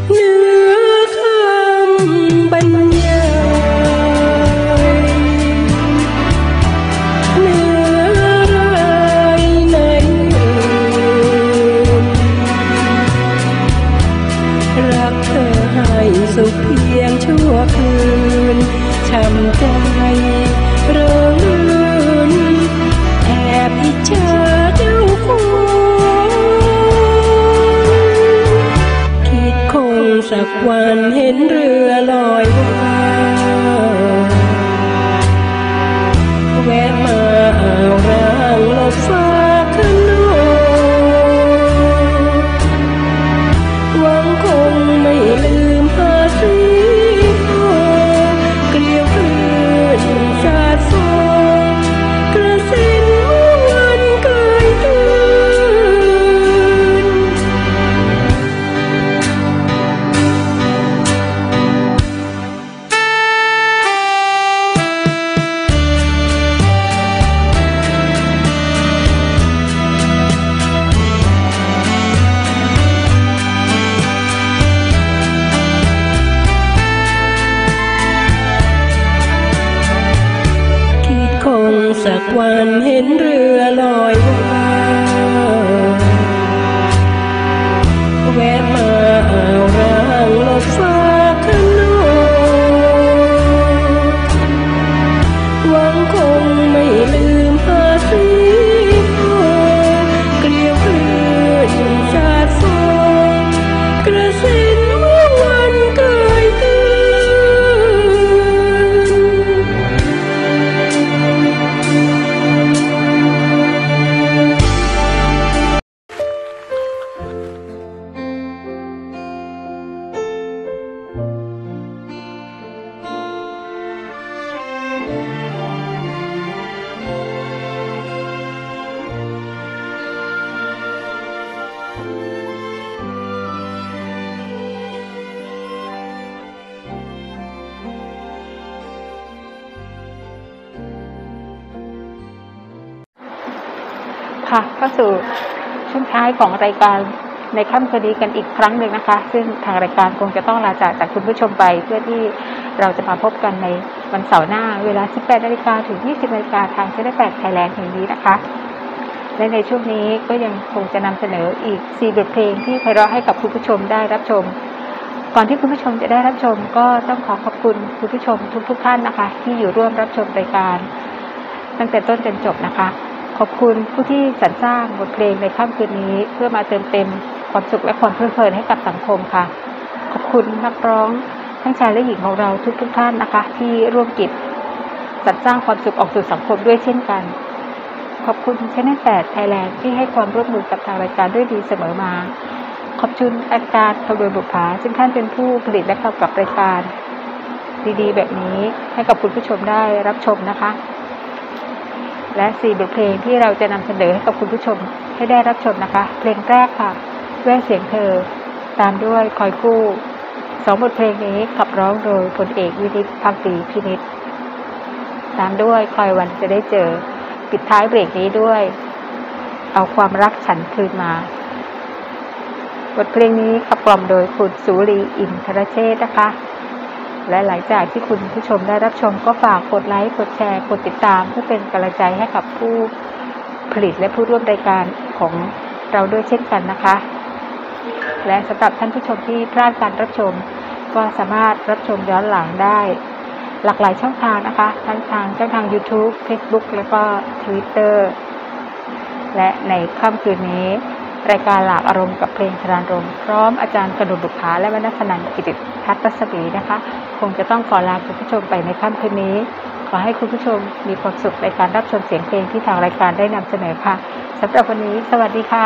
เหนือคำบรรยายเหนืออะไรในรักเธอให้สุขเพียงชั่วคืนช้ำใจเริงรื่นแอบอิจฉาเจ้าของคิดคงสักวันเห็นเรือลอยว่างแวะมาเอาร่างลบฟ้าขึ้นโลกหวังคงไม่ลืมภาษีโอเกลียวคลื่นสาดฟองกระสินวันเกยตื่นคิดคงสักวันเห็นเรือลอยว่างแวะมาเอาร่างลบฟ้าขึ้นโลกหวังคงไม่ลืมภาษีโอเกลียวคลื่นสาดฟองกระสินวันเกยตื่น ค่ะเข้าสู่ช่วงท้ายของรายการในค่ำคืนนี้กันอีกครั้งหนึ่งนะคะซึ่งทางรายการคงจะต้องลาจากจากคุณผู้ชมไปเพื่อที่เราจะมาพบกันในวันเสาร์หน้าเวลา สิบแปดนาฬิกา ถึง ยี่สิบนาฬิกา ทางช่องแปด Thailand แห่งนี้นะคะและในช่วงนี้ก็ยังคงจะนำเสนออีกสี่บทเพลงที่ไพเราะให้กับคุณผู้ชมได้รับชมก่อนที่คุณผู้ชมจะได้รับชมก็ต้องขอขอบคุณคุณผู้ชมทุกๆท่านนะคะที่อยู่ร่วมรับชมรายการตั้งแต่ต้นจนจบนะคะขอบคุณผู้ที่สรรสร้างบทเพลงในค่ำคืนนี้เพื่อมาเติมเต็มความสุขและความเพลิดเพลินให้กับสังคมค่ะขอบคุณนักร้องทั้งชายและหญิงของเราทุกๆท่านนะคะที่ร่วมกิจสรรสร้างความสุขออกสู่สังคมด้วยเช่นกันขอบคุณช่องแปด Thailand ที่ให้ความร่วมมือกับทางรายการด้วยดีเสมอมาขอบคุณอาจารย์คำนวณบุภาซึ่งท่านเป็นผู้ผลิตและกำกับรายการดีๆแบบนี้ให้กับคุณผู้ชมได้รับชมนะคะและสี่บทเพลงที่เราจะนำเสนอให้กับคุณผู้ชมให้ได้รับชมนะคะเพลงแรกค่ะด้วยเสียงเธอตามด้วยคอยกู้สองบทเพลงนี้ขับร้องโดยพลเอกวินิจภักดีพินิจตามด้วยคอยวันจะได้เจอปิดท้ายเบรกนี้ด้วยเอาความรักฉันคืนมาบทเพลงนี้ขับกล่อมโดยคุณสุรีอินทรเชษนะคะและหลังจากที่คุณผู้ชมได้รับชมก็ฝากกดไลค์กดแชร์กดติดตามเพื่อเป็นกำลังใจให้กับผู้ผลิตและผู้ร่วมรายการของเราด้วยเช่นกันนะคะและสำหรับท่านผู้ชมที่พลาดการรับชมก็สามารถรับชมย้อนหลังได้หลากหลายช่องทางนะคะทั้งทางช่องทาง YouTube Facebook แล้วก็ Twitter และในค่ำคืนนี้รายการหลากอารมณ์กับเพลงชรานรมพร้อมอาจารย์กนกบุภาและวนัสนันท์กิติทัศน์รัศมีนะคะคงจะต้องขอลาคุณผู้ชมไปในค่ำคืนนี้ขอให้คุณผู้ชมมีความสุขในการรับชมเสียงเพลงที่ทางรายการได้นำเสนอค่ะสำหรับวันนี้สวัสดีค่ะ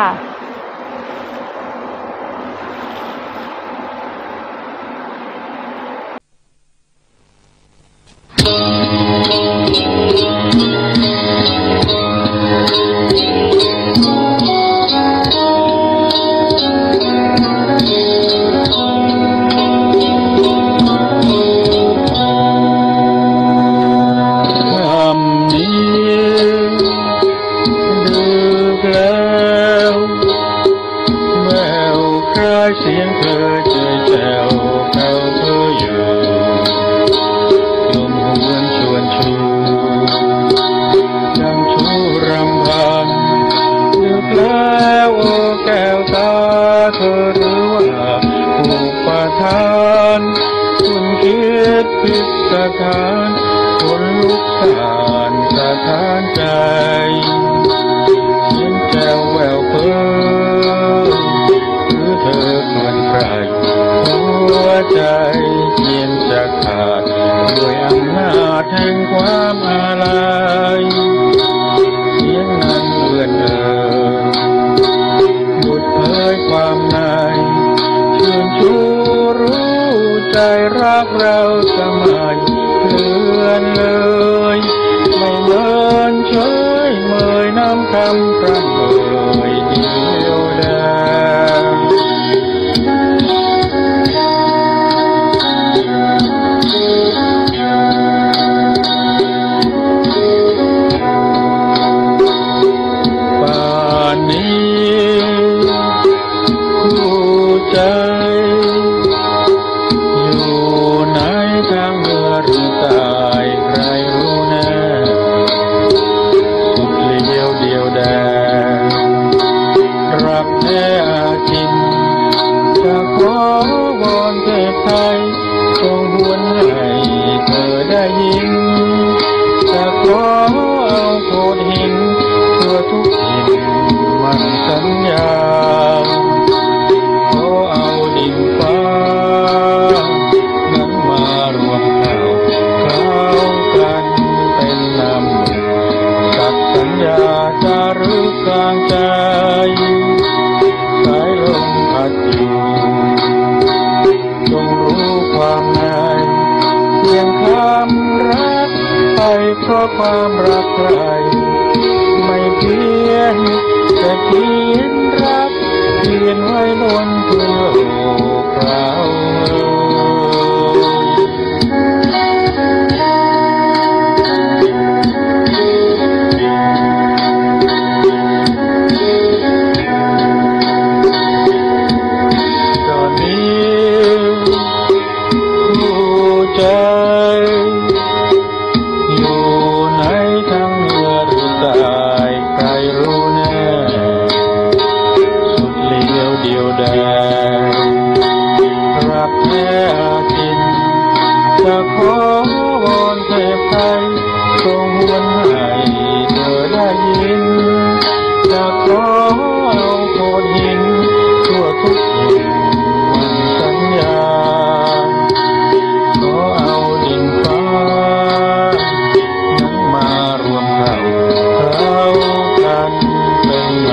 ขอวอนเทพไทยทรงหวนให้เธอได้ยินจะขอเอาโขดหินทั่วทุกแห่งมันสัญญาขอเอาดินฟ้านั้นมารวมเราเข้ากันเป็นล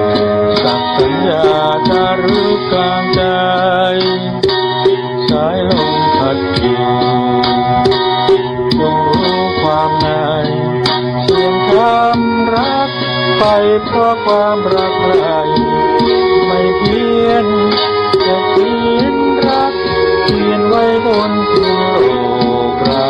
ำสักสัญญาจะรู้กลางใจสายลมพัดกิ่งจงรู้ความในเสียงความรักไปเพราะความรักใครไม่เพี้ยนจะเพี้ยนรักเพียนไว้บนพื้นโลกเรา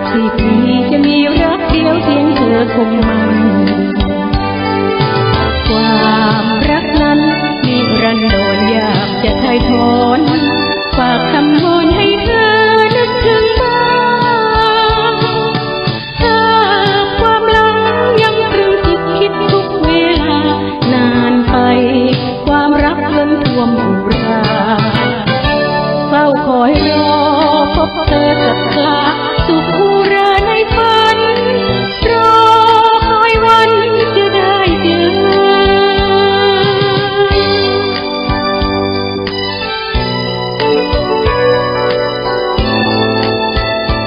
จากสิบปีจะมีรักเดียวเพียงเธอคงมันความรักนั้นนิรันดรอยากจะถ่ายทอดฝากคำวอนให้เธอนึกถึงบ้างถ้าความหลังยังตรึงจิตคิดทุกเวลานานไปความรักล้นท่วมอุราเฝ้าคอยรอพบเธอสักคราสุขอุราในฝันรอคอยวันจะได้เจอควา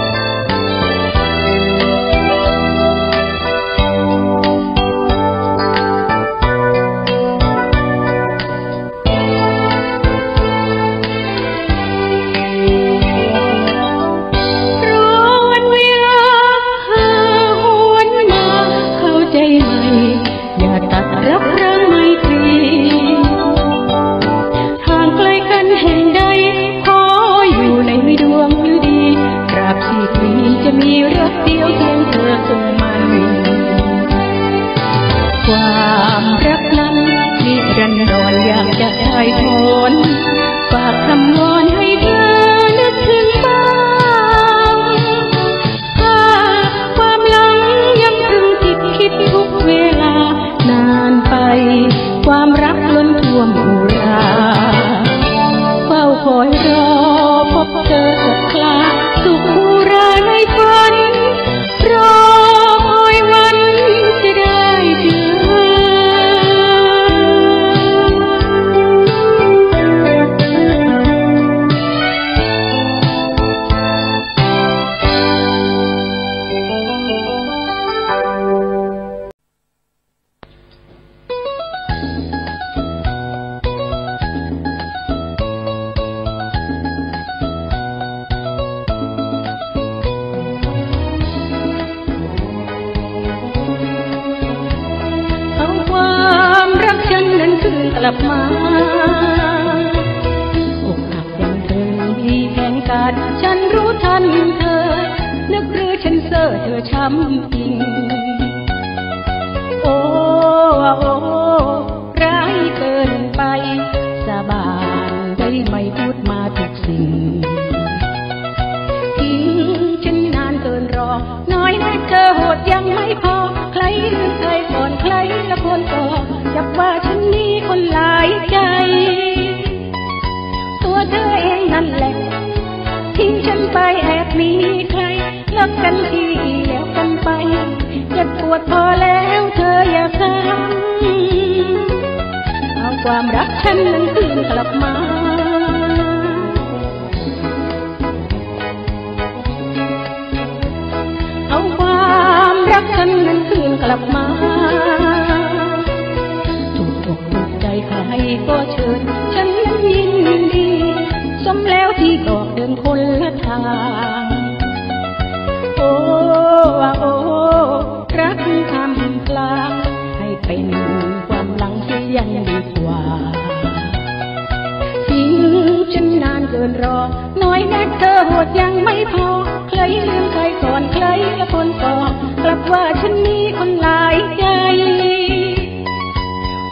มรักนั้นนิรันดรอยากจะถ่ายทอดฝากคำวอนให้เธอนึกถึงบ้างหากความหลังยังตรึงจิตคิดทุกเวลานานไปความรักล้นท่วมอุราเฝ้าคอยรอพบเธอสักคราสุขอุราในฝันรอคอยวันจะได้เจอกลับมาอกหักยังเธอที่แผงกาดฉันรู้ทันเธอนึกหรือฉันเซ่อเธอช้ำจริงโอ้โอ้ร้ายเกินไปสาบานได้ไม่พูดมาทุกสิ่งทิ้งฉันนานเกินรอน้อยนักเธอโหดยังไม่พอใครหรือใครก่อนใครละคนต่อจับว่าฉันมีคนหลายใจตัวเธอเองนั่นแหละทิ้งฉันไปแอบมีใครรักกันที่แล้วกันไปเจ็บปวดพอแล้วเธออย่าซ้ำเอาความรักฉันนั้นคืนกลับมาเอาความรักฉันนั้นคืนกลับมาก็เชิญฉันยินดีสมแล้วที่ออกเดินคนละทางโอ้โอ้รักคำกลางให้เป็นความหลังที่ยังดีกว่าทิ้งฉันนานเกินรอน้อยนักเธอโหดยังไม่พอใครลืมใครก่อนใครละคนก่อนกลับว่าฉันมีคนหลายใจ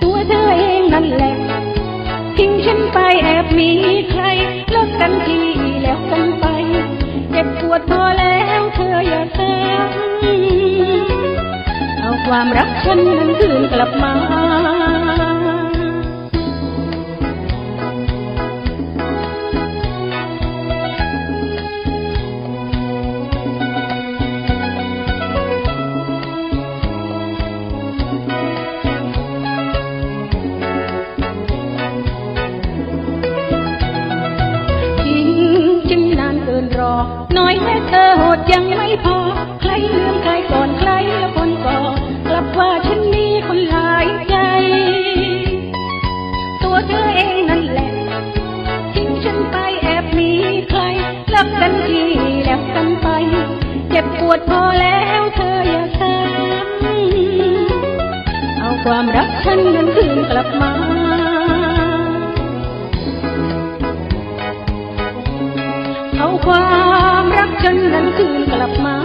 ตัวเธอเองนั่นแหละทิ้งฉันไปแอบมีใครเลิกกันทีแล้วกันไปเจ็บปวดพอแล้วเธออย่าเศร้าเอาความรักฉันนั้นคืนกลับมาน้อยแค่เธอโหดยังไม่พอใครลืมใครก่อนใครละคนก่อกลับว่าฉันมีคนหลายใจตัวเธอเองนั่นแหละทิ้งฉันไปแอบมีใครรักกันทีแล้วกันไปเจ็บปวดพอแล้วเธออย่าซ้ำเอาความรักฉันนั้นคืนกลับมา เอาความรักฉันนั้นคืนกลับมา